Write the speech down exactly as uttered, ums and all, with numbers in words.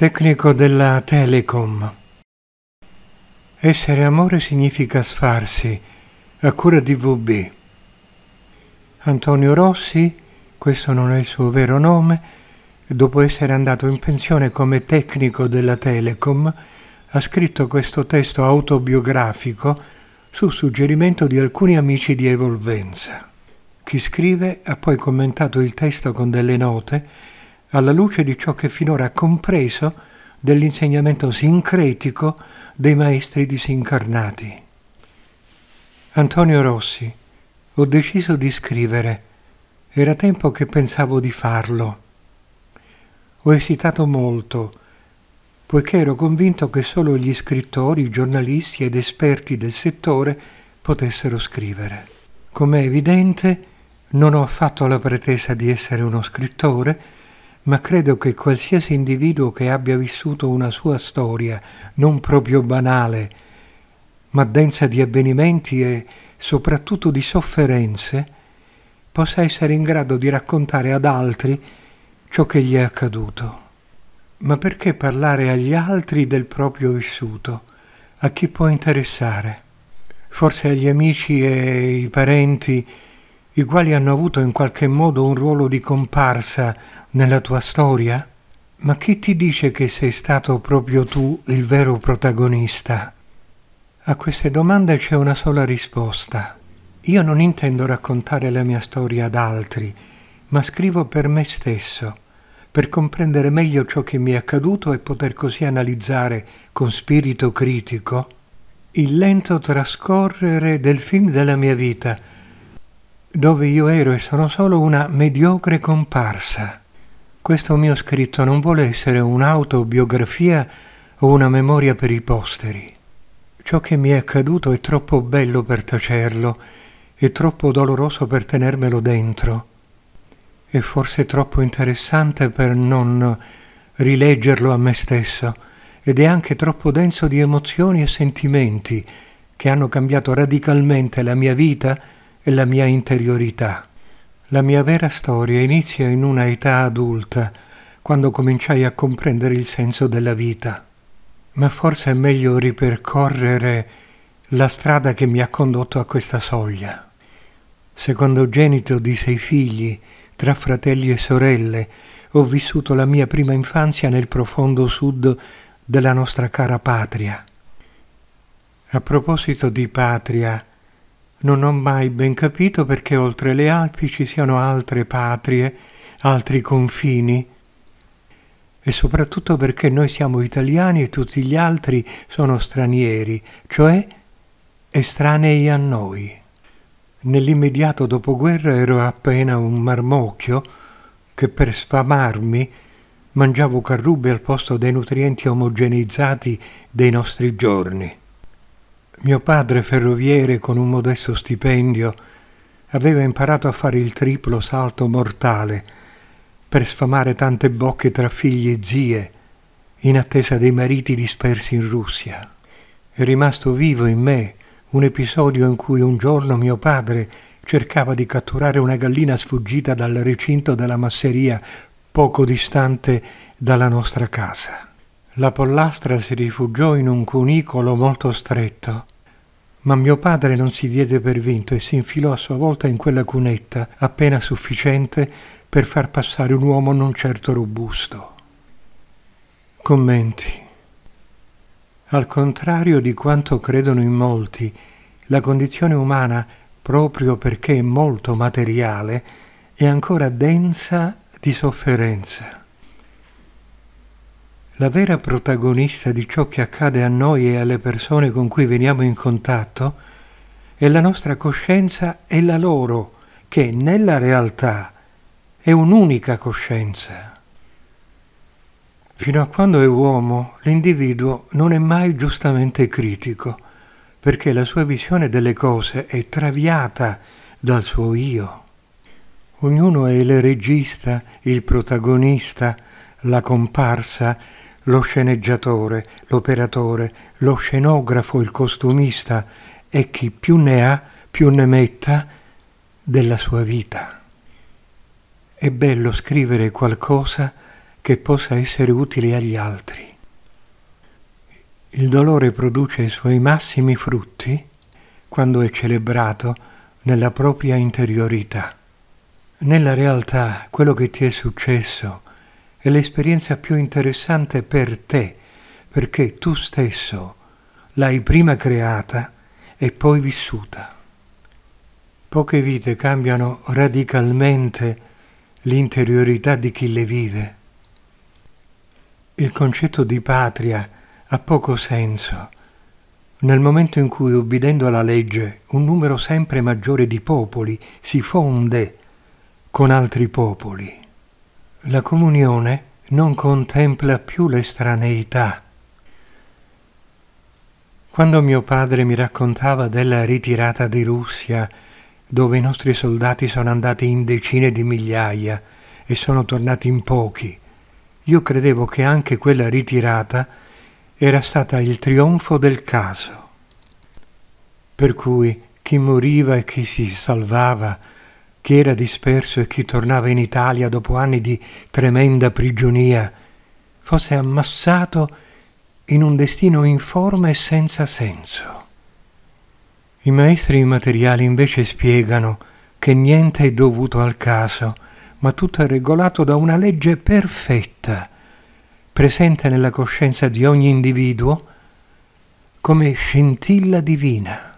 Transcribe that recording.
Tecnico della Telecom. Essere amore significa sfarsi, a cura di V B. Antonio Rossi, questo non è il suo vero nome, dopo essere andato in pensione come tecnico della Telecom, ha scritto questo testo autobiografico su suggerimento di alcuni amici di Evolvenza. Chi scrive ha poi commentato il testo con delle note alla luce di ciò che finora ha compreso dell'insegnamento sincretico dei maestri disincarnati. Antonio Rossi, ho deciso di scrivere. Era tempo che pensavo di farlo. Ho esitato molto, poiché ero convinto che solo gli scrittori, giornalisti ed esperti del settore potessero scrivere. Com'è evidente, non ho affatto la pretesa di essere uno scrittore, ma credo che qualsiasi individuo che abbia vissuto una sua storia, non proprio banale, ma densa di avvenimenti e soprattutto di sofferenze, possa essere in grado di raccontare ad altri ciò che gli è accaduto. Ma perché parlare agli altri del proprio vissuto? A chi può interessare? Forse agli amici e ai parenti, i quali hanno avuto in qualche modo un ruolo di comparsa nella tua storia? Ma chi ti dice che sei stato proprio tu il vero protagonista? A queste domande c'è una sola risposta. Io non intendo raccontare la mia storia ad altri, ma scrivo per me stesso, per comprendere meglio ciò che mi è accaduto e poter così analizzare con spirito critico il lento trascorrere del film della mia vita, dove io ero e sono solo una mediocre comparsa. Questo mio scritto non vuole essere un'autobiografia o una memoria per i posteri. Ciò che mi è accaduto è troppo bello per tacerlo, è troppo doloroso per tenermelo dentro, e forse troppo interessante per non rileggerlo a me stesso, ed è anche troppo denso di emozioni e sentimenti che hanno cambiato radicalmente la mia vita e la mia interiorità. La mia vera storia inizia in una età adulta, quando cominciai a comprendere il senso della vita. Ma forse è meglio ripercorrere la strada che mi ha condotto a questa soglia. Secondogenito di sei figli, tra fratelli e sorelle, ho vissuto la mia prima infanzia nel profondo sud della nostra cara patria. A proposito di patria, non ho mai ben capito perché oltre le Alpi ci siano altre patrie, altri confini, e soprattutto perché noi siamo italiani e tutti gli altri sono stranieri, cioè estranei a noi. Nell'immediato dopoguerra ero appena un marmocchio che per sfamarmi mangiavo carrubbe al posto dei nutrienti omogeneizzati dei nostri giorni. Mio padre, ferroviere con un modesto stipendio, aveva imparato a fare il triplo salto mortale per sfamare tante bocche tra figli e zie in attesa dei mariti dispersi in Russia. È rimasto vivo in me un episodio in cui un giorno mio padre cercava di catturare una gallina sfuggita dal recinto della masseria poco distante dalla nostra casa. La pollastra si rifugiò in un cunicolo molto stretto, ma mio padre non si diede per vinto e si infilò a sua volta in quella cunetta appena sufficiente per far passare un uomo non certo robusto. Commenti. Al contrario di quanto credono in molti, la condizione umana, proprio perché è molto materiale, è ancora densa di sofferenza. La vera protagonista di ciò che accade a noi e alle persone con cui veniamo in contatto è la nostra coscienza e la loro, che nella realtà è un'unica coscienza. Fino a quando è uomo, l'individuo non è mai giustamente critico, perché la sua visione delle cose è traviata dal suo io. Ognuno è il regista, il protagonista, la comparsa, lo sceneggiatore, l'operatore, lo scenografo, il costumista e chi più ne ha più ne metta della sua vita. È bello scrivere qualcosa che possa essere utile agli altri. Il dolore produce i suoi massimi frutti quando è celebrato nella propria interiorità. Nella realtà, quello che ti è successo è l'esperienza più interessante per te, perché tu stesso l'hai prima creata e poi vissuta. Poche vite cambiano radicalmente l'interiorità di chi le vive. Il concetto di patria ha poco senso nel momento in cui, obbedendo alla legge, un numero sempre maggiore di popoli si fonde con altri popoli. La comunione non contempla più l'estraneità. Quando mio padre mi raccontava della ritirata di Russia, dove i nostri soldati sono andati in decine di migliaia e sono tornati in pochi, io credevo che anche quella ritirata era stata il trionfo del caso. Per cui chi moriva e chi si salvava, chi era disperso e chi tornava in Italia dopo anni di tremenda prigionia, fosse ammassato in un destino informe e senza senso. I maestri immateriali invece spiegano che niente è dovuto al caso, ma tutto è regolato da una legge perfetta, presente nella coscienza di ogni individuo come scintilla divina.